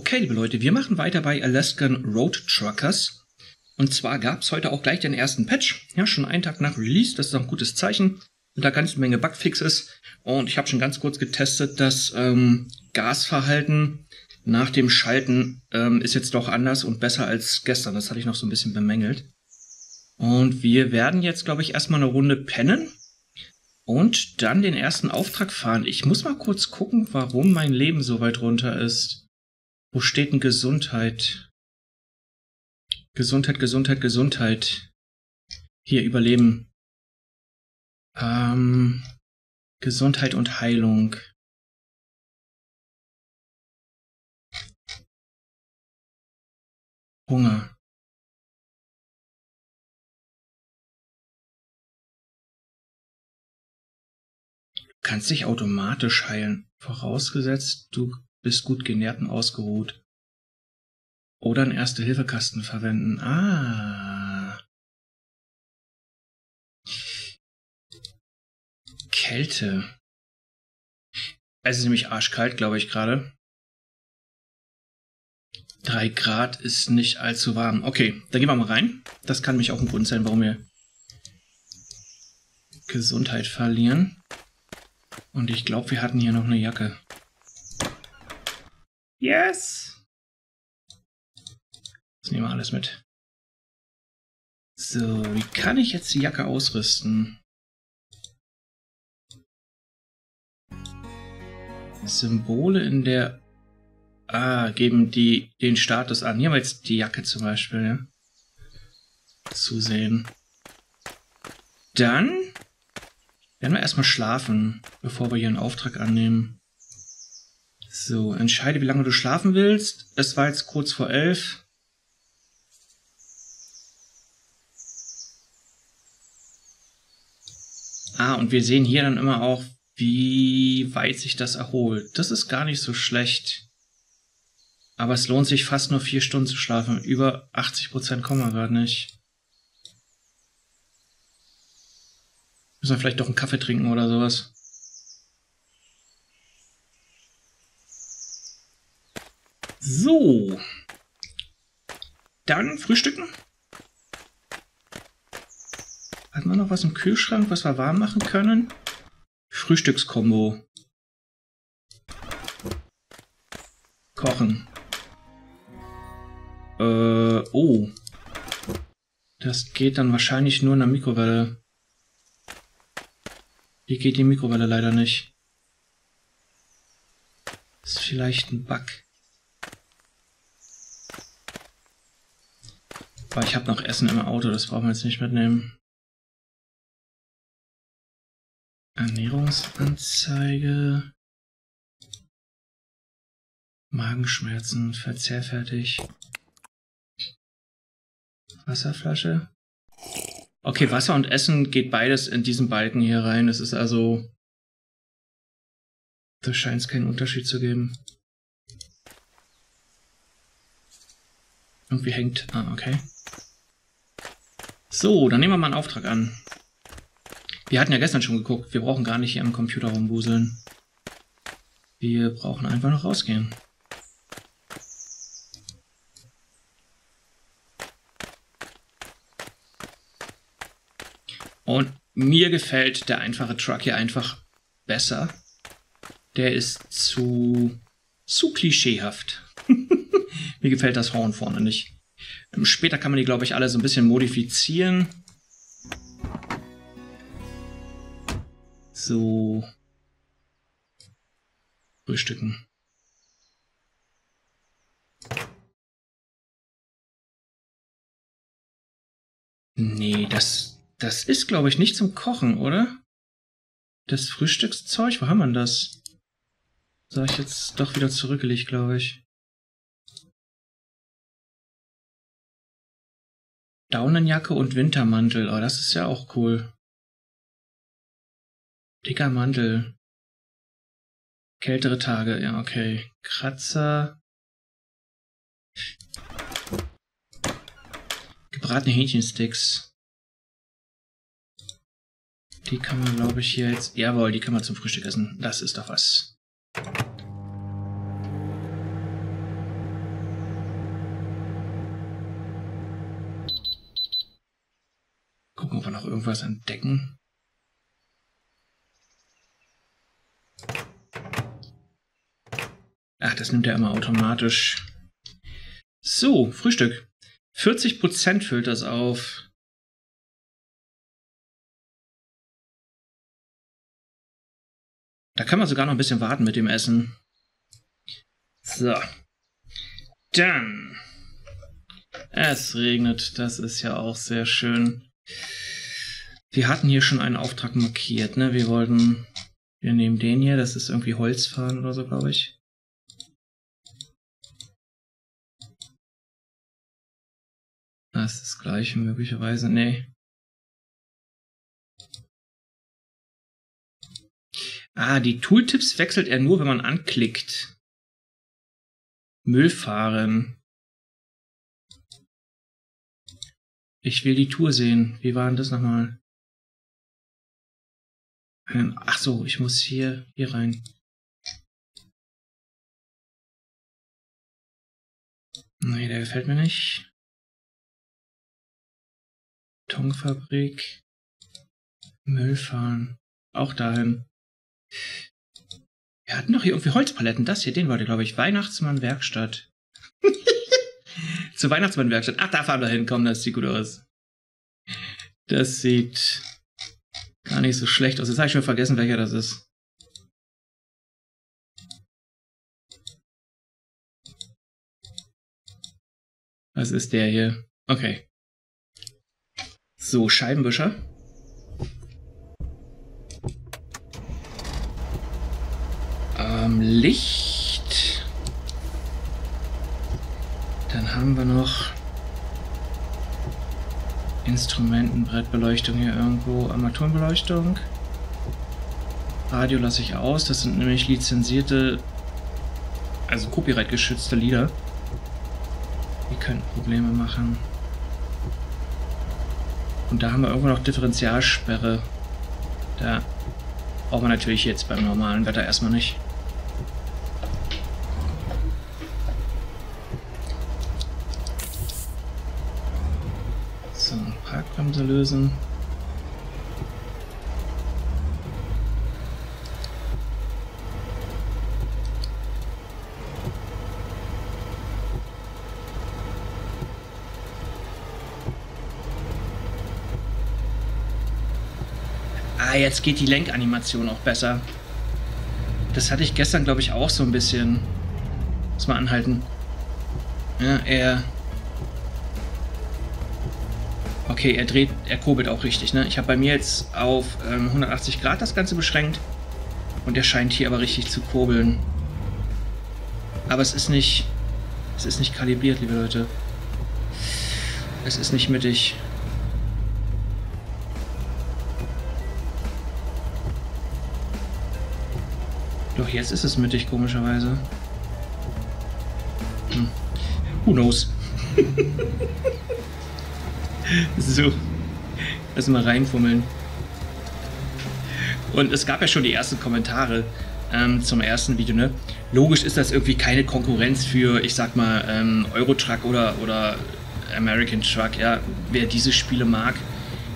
Okay, liebe Leute, wir machen weiter bei Alaskan Road Truckers. Und zwar gab es heute auch gleich den ersten Patch. Ja, schon einen Tag nach Release, das ist auch ein gutes Zeichen. Und da ganz eine Menge Bugfixes. Und ich habe schon ganz kurz getestet, das Gasverhalten nach dem Schalten ist jetzt doch anders und besser als gestern. Das hatte ich noch so ein bisschen bemängelt. Und wir werden jetzt, glaube ich, erstmal eine Runde pennen und dann den ersten Auftrag fahren. Ich muss mal kurz gucken, warum mein Leben so weit runter ist. Wo steht denn Gesundheit? Gesundheit, Gesundheit, Gesundheit. Hier, Überleben. Gesundheit und Heilung. Hunger. Du kannst dich automatisch heilen, vorausgesetzt du bist gut genährt und ausgeruht. Oder einen Erste-Hilfe-Kasten verwenden. Ah. Kälte. Es ist nämlich arschkalt, glaube ich, gerade. 3 Grad ist nicht allzu warm. Okay, dann gehen wir mal rein. Das kann nämlich auch ein Grund sein, warum wir Gesundheit verlieren. Und ich glaube, wir hatten hier noch eine Jacke. Yes! Das nehmen wir alles mit. So, wie kann ich jetzt die Jacke ausrüsten? Symbole in der... Ah, geben die den Status an. Hier haben wir jetzt die Jacke zum Beispiel. Ja? Zusehen. Dann... werden wir erstmal schlafen, bevor wir hier einen Auftrag annehmen. So, entscheide, wie lange du schlafen willst. Es war jetzt kurz vor 11. Ah, und wir sehen hier dann immer auch, wie weit sich das erholt. Das ist gar nicht so schlecht. Aber es lohnt sich fast nur 4 Stunden zu schlafen. Über 80% kommen wir gerade nicht. Müssen wir vielleicht doch einen Kaffee trinken oder sowas. So. Dann frühstücken. Hatten wir noch was im Kühlschrank, was wir warm machen können? Frühstückskombo. Kochen. Oh. Das geht dann wahrscheinlich nur in der Mikrowelle. Hier geht die Mikrowelle leider nicht. Ist vielleicht ein Bug. Aber ich habe noch Essen im Auto, das brauchen wir jetzt nicht mitnehmen. Ernährungsanzeige. Magenschmerzen, verzehrfertig. Wasserflasche. Okay, Wasser und Essen geht beides in diesen Balken hier rein. Es ist also... da scheint es keinen Unterschied zu geben. Irgendwie hängt... Ah, okay. So, dann nehmen wir mal einen Auftrag an. Wir hatten ja gestern schon geguckt. Wir brauchen gar nicht hier am Computer rumwuseln. Wir brauchen einfach noch rausgehen. Und mir gefällt der einfache Truck hier einfach besser. Der ist zu klischeehaft. Mir gefällt das Horn vorne nicht. Später kann man die, glaube ich, alle so ein bisschen modifizieren. So. Frühstücken. Nee, das ist, glaube ich, nicht zum Kochen, oder? Das Frühstückszeug, wo haben wir denn das? Das habe ich jetzt doch wieder zurückgelegt, glaube ich. Daunenjacke und Wintermantel. Oh, das ist ja auch cool. Dicker Mantel. Kältere Tage. Ja, okay. Kratzer. Gebratene Hähnchensticks. Die kann man, glaube ich, hier jetzt... Jawohl, die kann man zum Frühstück essen. Das ist doch was. wir noch irgendwas entdecken? Ach, das nimmt er immer automatisch. So, Frühstück. 40% füllt das auf. Da kann man sogar noch ein bisschen warten mit dem Essen. So. Dann. Es regnet. Das ist ja auch sehr schön. Wir hatten hier schon einen Auftrag markiert, ne? Wir wollten... Wir nehmen den hier. Das ist irgendwie Holzfahren oder so, glaube ich. Das ist das gleiche möglicherweise. Nee. Ah, die Tooltips wechselt er nur, wenn man anklickt. Müll fahren. Ich will die Tour sehen. Wie war denn das nochmal? Ach so, ich muss hier rein. Nee, der gefällt mir nicht. Betonfabrik. Müll fahren. Auch dahin. Wir hatten doch hier irgendwie Holzpaletten. Das hier, den war der, glaube ich. Weihnachtsmann-Werkstatt. Zur Weihnachtsmann-Werkstatt. Ach, da fahren wir hin. Komm, das sieht gut aus. Das sieht gar nicht so schlecht aus. Jetzt habe ich schon vergessen, welcher das ist. Das ist der hier. Okay. So, Scheibenwischer. Licht. Dann haben wir noch Instrumentenbrettbeleuchtung hier irgendwo, Armaturenbeleuchtung. Radio lasse ich aus, das sind nämlich lizenzierte, also Copyright geschützte Lieder. Die können Probleme machen. Und da haben wir irgendwo noch Differentialsperre. Da brauchen wir natürlich jetzt beim normalen Wetter erstmal nicht. Parkbremse lösen. Ah, jetzt geht die Lenkanimation auch besser. Das hatte ich gestern, glaube ich, auch so ein bisschen. Muss mal anhalten. Ja, eher. Okay, er kurbelt auch richtig, ne? Ich habe bei mir jetzt auf 180 Grad das Ganze beschränkt und er scheint hier aber richtig zu kurbeln. Aber es ist nicht kalibriert, liebe Leute. Es ist nicht mittig. Doch, jetzt ist es mittig, komischerweise. Hm. Who knows? So, lass mal reinfummeln. Und es gab ja schon die ersten Kommentare zum ersten Video, ne? Logisch ist das irgendwie keine Konkurrenz für, ich sag mal, Euro Truck oder American Truck. Ja, wer diese Spiele mag,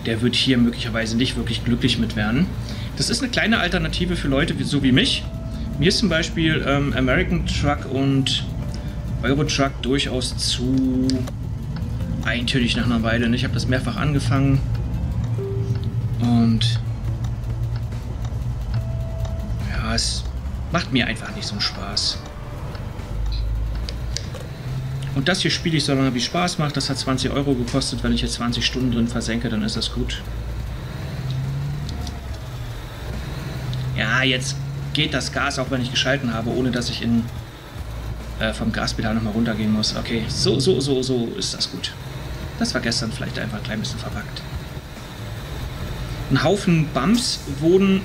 der wird hier möglicherweise nicht wirklich glücklich mit werden. Das ist eine kleine Alternative für Leute so wie mich. Mir ist zum Beispiel American Truck und Euro Truck durchaus zu... eintönig nach einer Weile. Ich habe das mehrfach angefangen und ja, es macht mir einfach nicht so einen Spaß. Und das hier spiele ich so lange, wie Spaß macht. Das hat 20 € gekostet. Wenn ich jetzt 20 Stunden drin versenke, dann ist das gut. Ja, jetzt geht das Gas, auch wenn ich geschalten habe, ohne dass ich vom Gaspedal nochmal runtergehen muss. Okay, so ist das gut. Das war gestern vielleicht einfach ein klein bisschen verpackt. Ein Haufen Bumps wurden,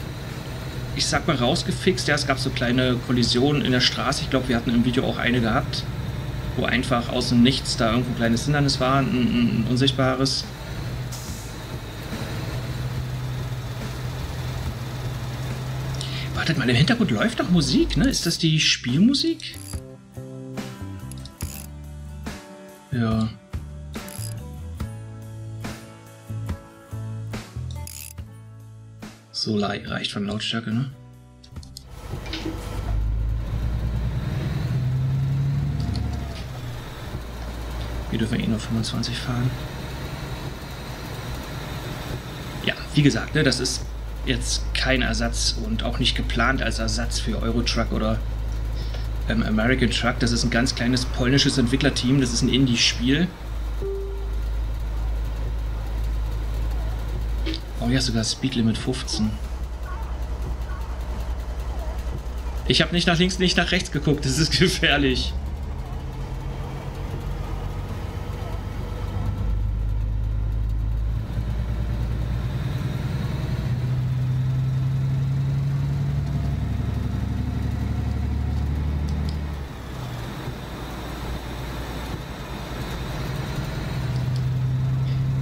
ich sag mal, rausgefixt. Ja, es gab so kleine Kollisionen in der Straße. Ich glaube, wir hatten im Video auch eine gehabt, wo einfach aus dem Nichts da irgendein kleines Hindernis war, ein unsichtbares. Wartet mal, im Hintergrund läuft doch Musik, ne? Ist das die Spielmusik? Ja. So reicht von Lautstärke, ne? Wir dürfen eh nur 25 fahren. Ja, wie gesagt, ne, das ist jetzt kein Ersatz und auch nicht geplant als Ersatz für Euro Truck oder American Truck. Das ist ein ganz kleines polnisches Entwicklerteam. Das ist ein Indie-Spiel. Oh ja, sogar Speed Limit 15. Ich habe nicht nach links, nicht nach rechts geguckt. Das ist gefährlich.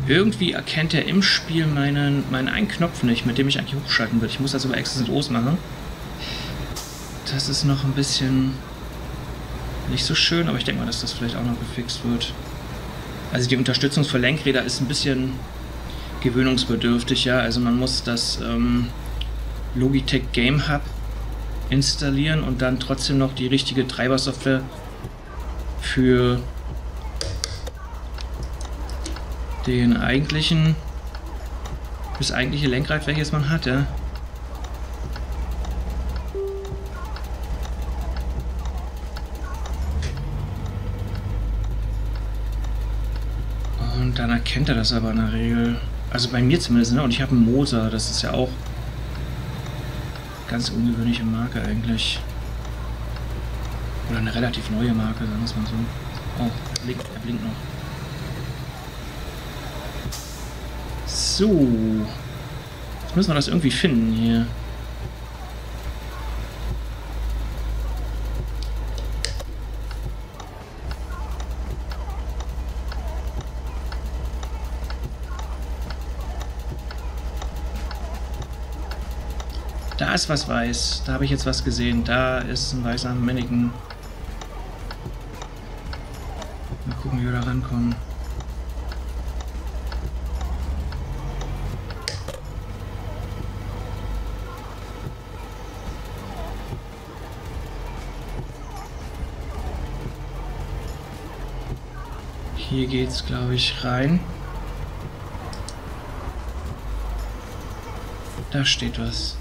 Irgendwie erkennt er im Spiel meinen einen Knopf nicht, mit dem ich eigentlich hochschalten würde. Ich muss das über X's und O's machen. Das ist noch ein bisschen nicht so schön, aber ich denke mal, dass das vielleicht auch noch gefixt wird. Also die Unterstützung für Lenkräder ist ein bisschen gewöhnungsbedürftig, ja. Also man muss das Logitech Game Hub installieren und dann trotzdem noch die richtige Treibersoftware für das eigentliche Lenkrad, welches man hat, ja. Und dann erkennt er das aber in der Regel. Also bei mir zumindest, ne? Und ich habe einen Moser, das ist ja auch ganz ungewöhnliche Marke eigentlich. Oder eine relativ neue Marke, sagen wir es mal so. Oh, er blinkt noch. So, jetzt müssen wir das irgendwie finden hier. Da ist was weiß, da habe ich jetzt was gesehen, da ist ein weißer Mannequin. Mal gucken, wie wir da rankommen. Hier geht's, glaube ich, rein. Da steht was.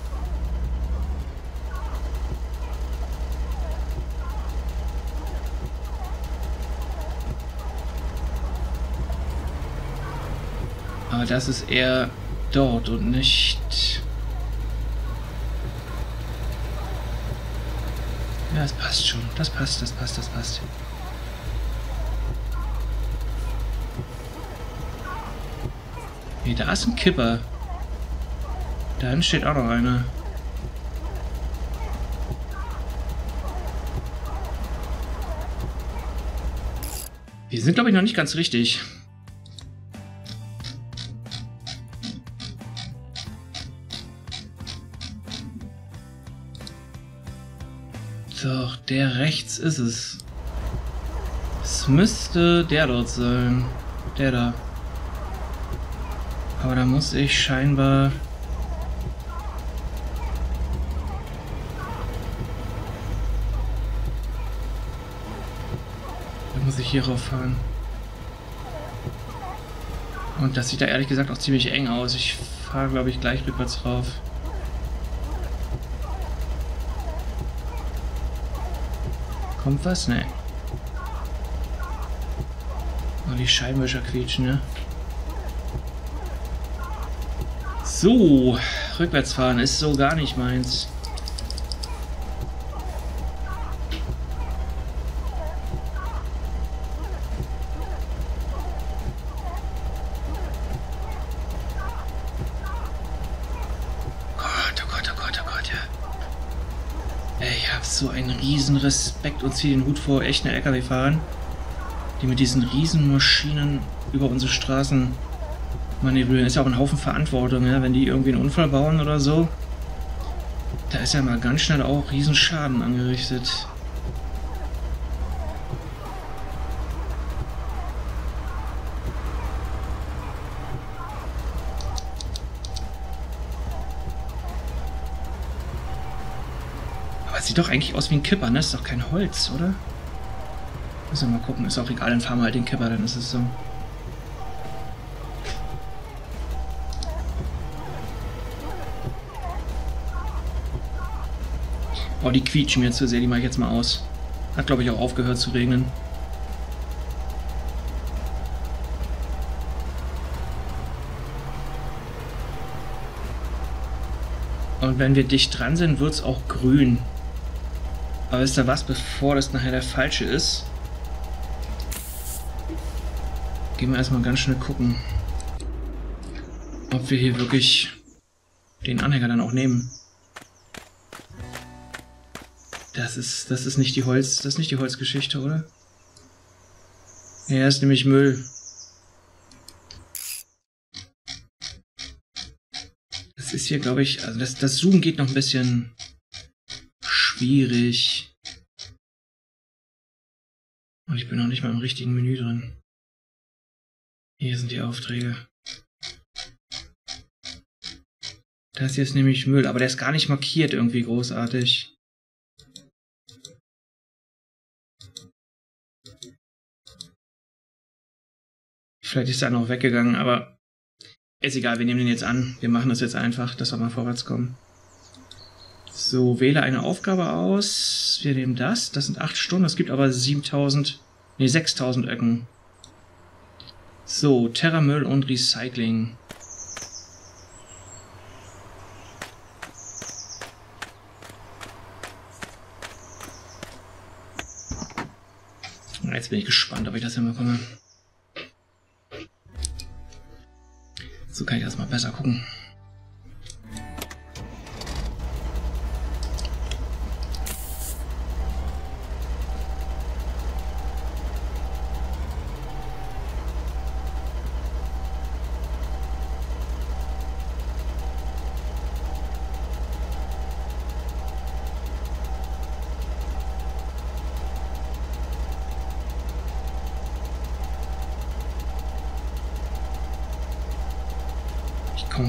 Aber das ist eher dort und nicht... Ja, es passt schon. Das passt. Nee, da ist ein Kipper. Da hinten steht auch noch einer. Wir sind, glaube ich, noch nicht ganz richtig. Doch, der rechts ist es. Es müsste der dort sein. Der da. Aber da muss ich scheinbar... Da muss ich hier rauf fahren. Und das sieht da ehrlich gesagt auch ziemlich eng aus. Ich fahre, glaube ich, gleich rückwärts rauf. Kommt was? Ne. Oh, die Scheibenwischer quietschen, ne? So, rückwärts fahren ist so gar nicht meins. Oh Gott, ja. Ich habe so einen riesen Respekt und ziehe den Hut vor echten LKW-Fahrern, die mit diesen riesen Maschinen über unsere Straßen manövrieren. Ist ja auch ein Haufen Verantwortung, ja? Wenn die irgendwie einen Unfall bauen oder so. Da ist ja mal ganz schnell auch Riesenschaden angerichtet. Das sieht doch eigentlich aus wie ein Kipper, ne? Das ist doch kein Holz, oder? Müssen wir mal gucken. Ist auch egal, dann fahren wir halt den Kipper, dann ist es so. Oh, die quietschen mir zu sehr, die mache ich jetzt mal aus. Hat, glaube ich, auch aufgehört zu regnen. Und wenn wir dicht dran sind, wird es auch grün. Aber wisst ihr was, bevor das nachher der falsche ist, gehen wir erstmal ganz schnell gucken, ob wir hier wirklich den Anhänger dann auch nehmen. Das ist nicht die Holzgeschichte, oder? Ja, ist nämlich Müll. Das ist hier, glaube ich, also das Zoom geht noch ein bisschen schwierig. Und ich bin noch nicht mal im richtigen Menü drin. Hier sind die Aufträge. Das hier ist nämlich Müll, aber der ist gar nicht markiert irgendwie großartig. Vielleicht ist er noch weggegangen, aber ist egal, wir nehmen den jetzt an. Wir machen das jetzt einfach, dass wir mal vorwärts kommen. So, wähle eine Aufgabe aus. Wir nehmen das. Das sind 8 Stunden. Das gibt aber 6.000 Öcken. So, Terra-Müll und Recycling. Jetzt bin ich gespannt, ob ich das hinbekomme. So kann ich erstmal besser gucken.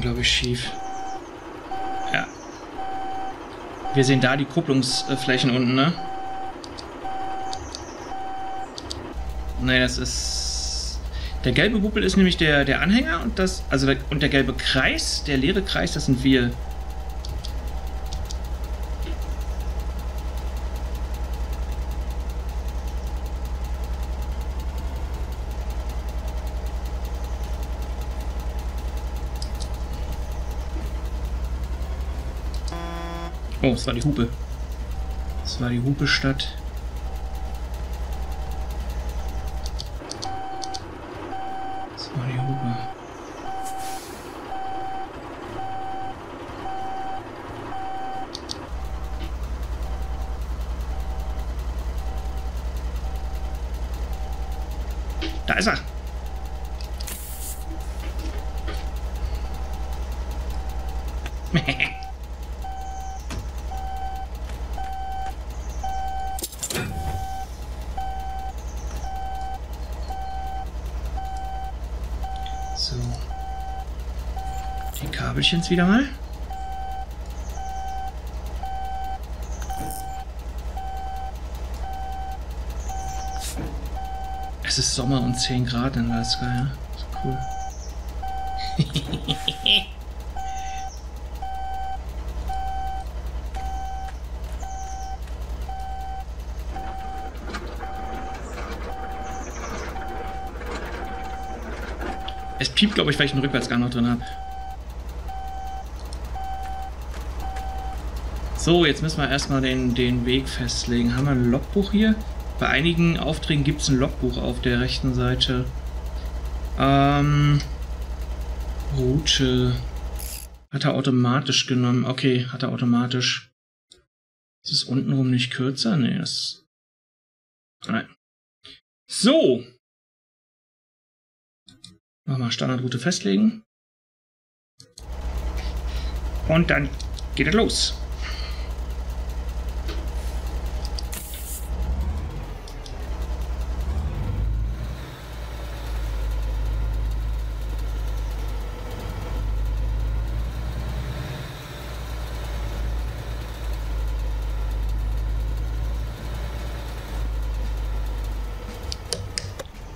Glaube ich schief. Ja. Wir sehen da die Kupplungsflächen unten, ne? Ne, das ist... Der gelbe Bubbel ist nämlich der Anhänger und das... Also der gelbe Kreis, der leere Kreis, das sind wir. Oh, es war die Hupe. Es war die Hupe-Stadt. Es war die Hupe. Da ist er! So, die Kabelchens wieder mal. Es ist Sommer und 10 Grad in Alaska, ja? Ist cool. Es piept, glaube ich, weil ich einen Rückwärtsgang noch drin habe. So, jetzt müssen wir erstmal den Weg festlegen. Haben wir ein Logbuch hier? Bei einigen Aufträgen gibt es ein Logbuch auf der rechten Seite. Route. Hat er automatisch genommen. Okay, hat er automatisch. Ist es untenrum nicht kürzer? Nee, das... Nein. So! Nochmal Standardroute festlegen. Und dann geht es los.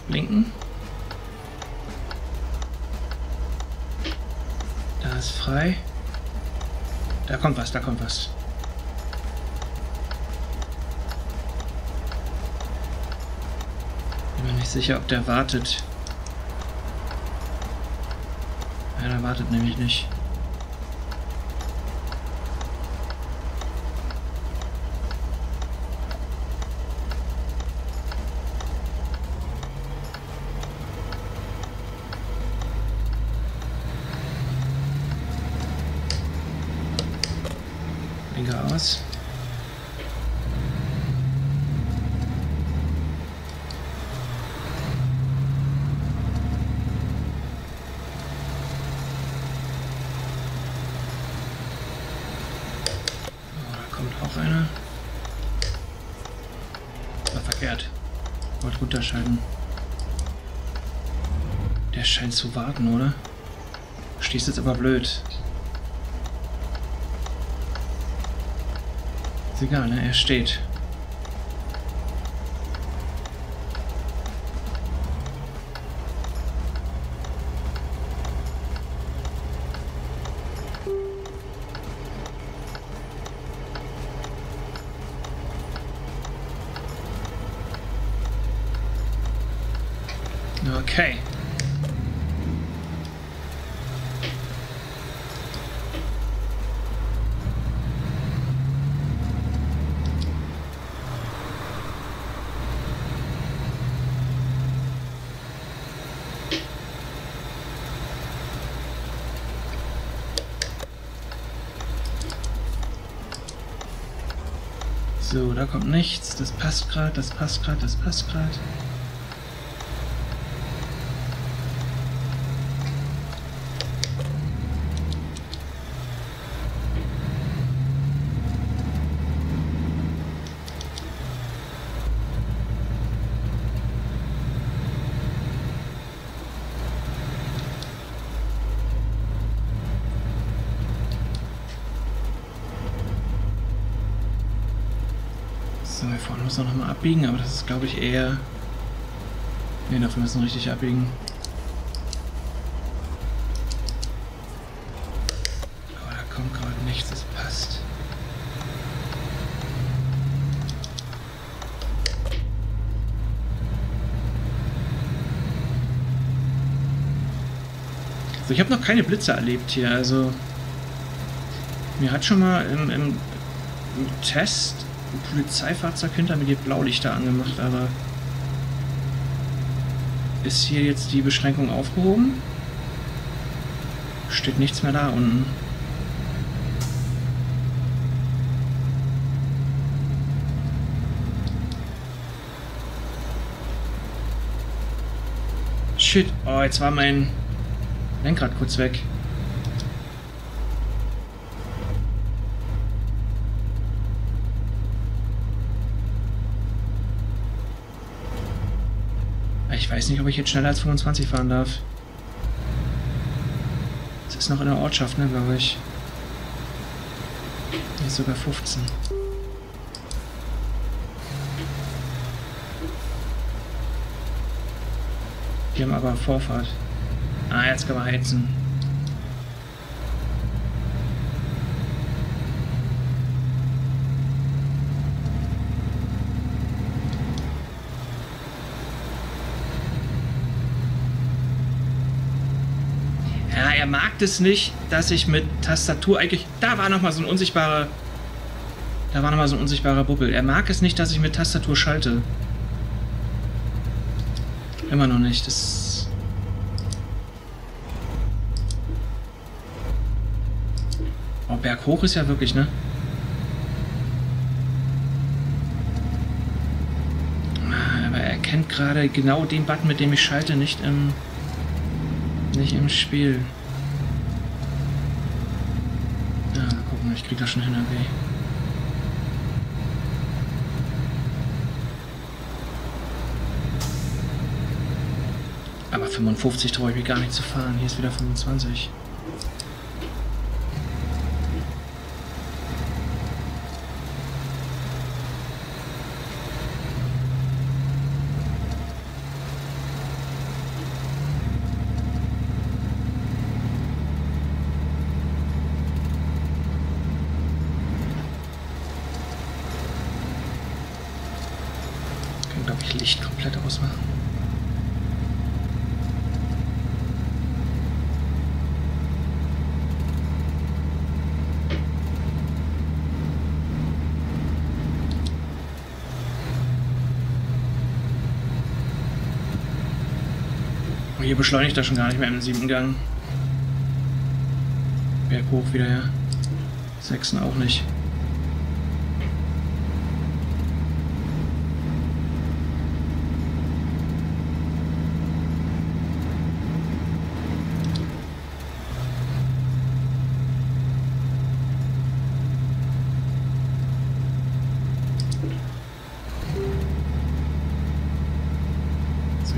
blinken. Da ist frei. Da kommt was, da kommt was. Bin mir nicht sicher, ob der wartet. Ja, der wartet nämlich nicht. Aus. Oh, da kommt auch einer. War verkehrt. Wollte runterschalten. Der scheint zu warten, oder? Stehst jetzt aber blöd. Ist egal, ne? Er steht. Okay. So, da kommt nichts. Das passt gerade, das passt gerade, das passt gerade. So, hier vorne müssen wir nochmal abbiegen, aber das ist, glaube ich, eher... Ne, dafür müssen wir richtig abbiegen. Aber da kommt gerade nichts, das passt. Also ich habe noch keine Blitze erlebt hier, also... Mir hat schon mal im Test... Ein Polizeifahrzeug hinter mir die Blaulichter angemacht, aber ist hier jetzt die Beschränkung aufgehoben? Steht nichts mehr da unten. Shit, oh, jetzt war mein Lenkrad kurz weg. Ich weiß nicht, ob ich jetzt schneller als 25 fahren darf. Das ist noch in der Ortschaft, ne, glaube ich. Hier ist sogar 15. Die haben aber Vorfahrt. Ah, jetzt kann man heizen. Er mag das nicht, dass ich mit Tastatur eigentlich... Da war nochmal so ein unsichtbarer... Da war nochmal so ein unsichtbarer Bubbel. Er mag es nicht, dass ich mit Tastatur schalte. Immer noch nicht. Das... Oh, berghoch ist ja wirklich, ne? Aber er erkennt gerade genau den Button, mit dem ich schalte, nicht im Spiel. Ich krieg das schon hin, okay. Aber 55 traue ich mich gar nicht zu fahren. Hier ist wieder 25. komplett ausmachen. Oh, hier beschleunigt er schon gar nicht mehr im 7. Gang. Berghoch wieder her. 6. auch nicht.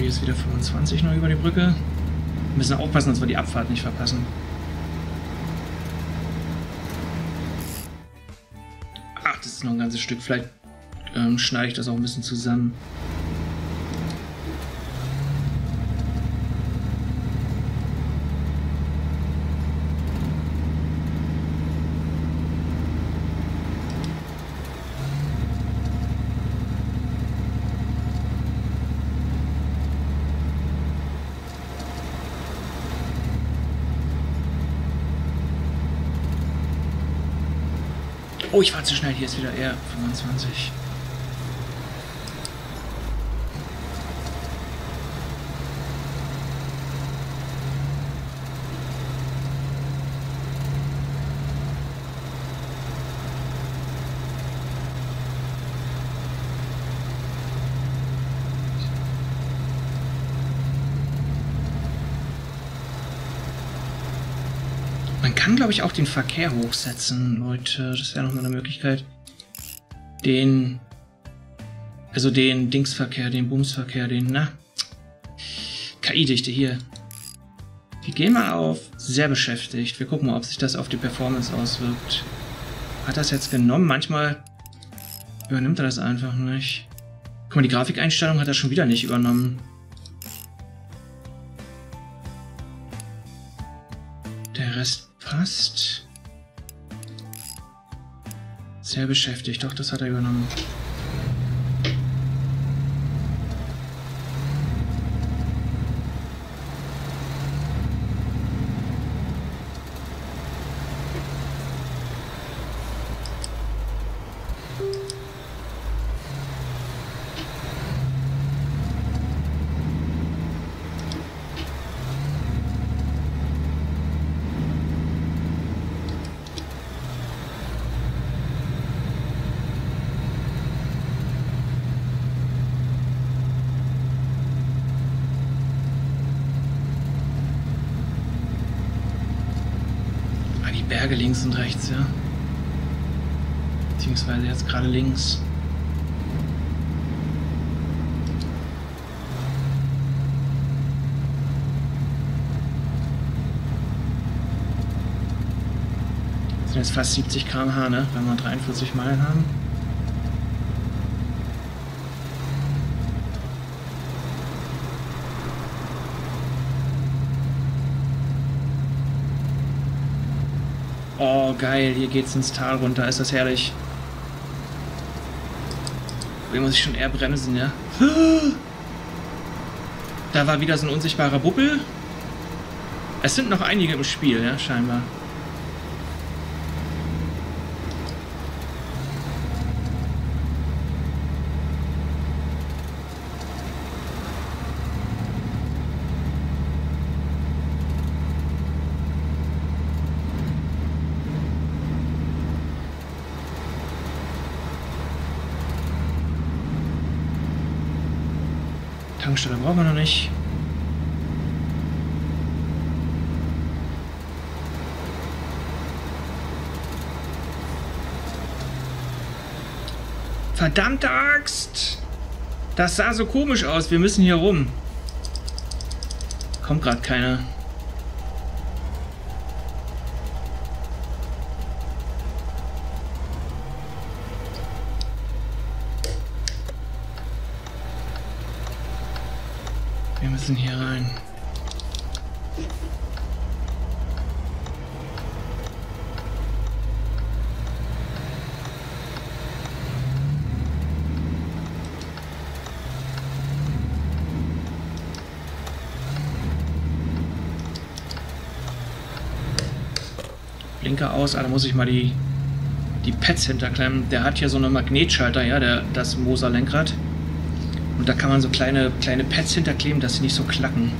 Ist wieder 25 noch über die Brücke. Wir müssen aufpassen, dass wir die Abfahrt nicht verpassen. Ach, das ist noch ein ganzes Stück. Vielleicht schneide ich das auch ein bisschen zusammen. Oh, ich war zu schnell. Hier ist wieder eher 25. Man kann, glaube ich, auch den Verkehr hochsetzen, Leute. Das wäre nochmal eine Möglichkeit. Den Dingsverkehr, den Bumsverkehr, KI-Dichte hier. Wir gehen mal auf sehr beschäftigt. Wir gucken mal, ob sich das auf die Performance auswirkt. Hat das jetzt genommen? Manchmal übernimmt er das einfach nicht. Guck mal, die Grafikeinstellung hat er schon wieder nicht übernommen. Der Rest passt. Sehr beschäftigt. Doch, das hat er übernommen. Berge links und rechts, ja. Beziehungsweise jetzt gerade links. Das sind jetzt fast 70 km/h, ne? Wenn wir 43 Meilen haben. Oh, geil, hier geht's ins Tal runter, ist das herrlich. Hier muss ich schon eher bremsen, ja. Da war wieder so ein unsichtbarer Bubbel. Es sind noch einige im Spiel, ja, scheinbar. Tankstelle brauchen wir noch nicht. Verdammte Axt! Das sah so komisch aus. Wir müssen hier rum. Kommt gerade keiner. Wir müssen hier rein. Blinker aus. Ah, da muss ich mal die Pads hinterklemmen. Der hat hier so eine Magnetschalter, ja, das Moser-Lenkrad. Und da kann man so kleine Pads hinterkleben, dass sie nicht so klacken.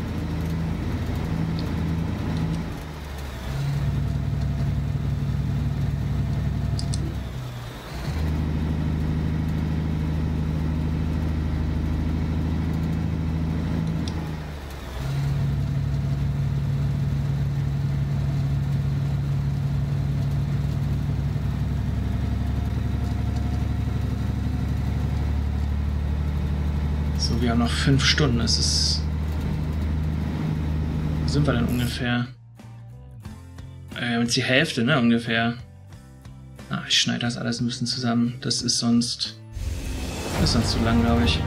Wir haben noch 5 Stunden. Es ist. Wo sind wir denn ungefähr? Jetzt die Hälfte, ne? Ungefähr. Ich schneide das alles ein bisschen zusammen. Das ist sonst zu lang, glaube ich.